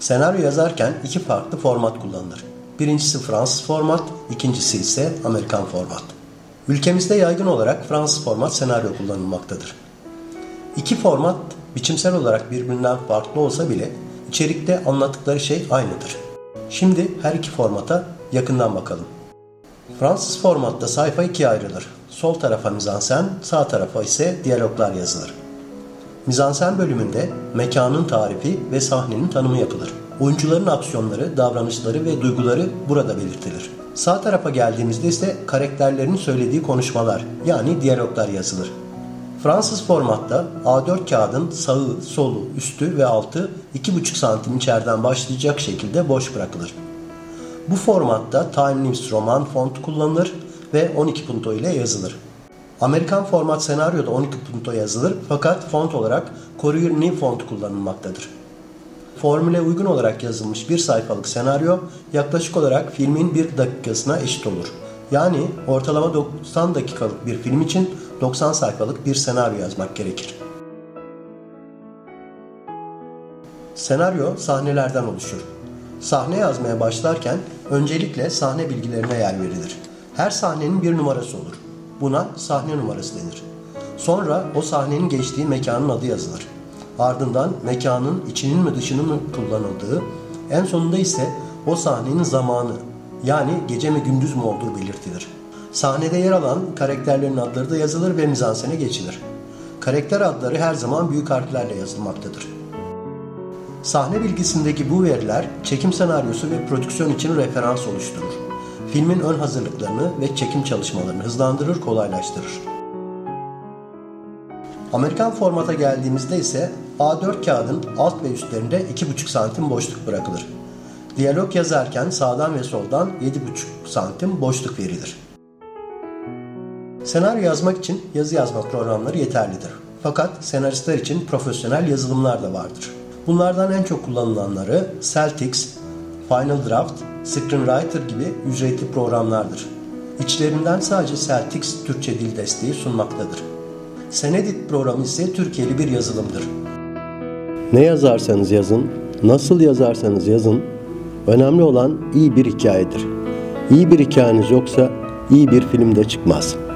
Senaryo yazarken iki farklı format kullanılır. Birincisi Fransız format, ikincisi ise Amerikan format. Ülkemizde yaygın olarak Fransız format senaryo kullanılmaktadır. İki format biçimsel olarak birbirinden farklı olsa bile içerikte anlattıkları şey aynıdır. Şimdi her iki formata yakından bakalım. Fransız formatta sayfa ikiye ayrılır. Sol tarafa mizansen, sağ tarafa ise diyaloglar yazılır. Mizansen bölümünde mekanın tarifi ve sahnenin tanımı yapılır. Oyuncuların aksiyonları, davranışları ve duyguları burada belirtilir. Sağ tarafa geldiğimizde ise karakterlerin söylediği konuşmalar yani diyaloglar yazılır. Fransız formatta A4 kağıdın sağı, solu, üstü ve altı 2,5 santim içeriden başlayacak şekilde boş bırakılır. Bu formatta Times Roman font kullanılır ve 12 punto ile yazılır. Amerikan format senaryoda 12 punto yazılır fakat font olarak Courier New font kullanılmaktadır. Formüle uygun olarak yazılmış bir sayfalık senaryo yaklaşık olarak filmin 1 dakikasına eşit olur. Yani ortalama 90 dakikalık bir film için 90 sayfalık bir senaryo yazmak gerekir. Senaryo sahnelerden oluşur. Sahne yazmaya başlarken öncelikle sahne bilgilerine yer verilir. Her sahnenin bir numarası olur. Buna sahne numarası denir. Sonra o sahnenin geçtiği mekanın adı yazılır. Ardından mekanın içinin mi dışının mı kullanıldığı, en sonunda ise o sahnenin zamanı yani gece mi gündüz mü olduğu belirtilir. Sahnede yer alan karakterlerin adları da yazılır ve mizansene geçilir. Karakter adları her zaman büyük harflerle yazılmaktadır. Sahne bilgisindeki bu veriler çekim senaryosu ve prodüksiyon için referans oluşturur. Filmin ön hazırlıklarını ve çekim çalışmalarını hızlandırır, kolaylaştırır. Amerikan formata geldiğimizde ise A4 kağıdın alt ve üstlerinde 2,5 santim boşluk bırakılır. Diyalog yazarken sağdan ve soldan 7,5 santim boşluk verilir. Senaryo yazmak için yazı yazma programları yeterlidir. Fakat senaristler için profesyonel yazılımlar da vardır. Bunlardan en çok kullanılanları Celtx, Final Draft, Screenwriter gibi ücretli programlardır. İçlerinden sadece Celtx Türkçe dil desteği sunmaktadır. Senedit programı ise Türkiye'li bir yazılımdır. Ne yazarsanız yazın, nasıl yazarsanız yazın, önemli olan iyi bir hikayedir. İyi bir hikayeniz yoksa iyi bir film de çıkmaz.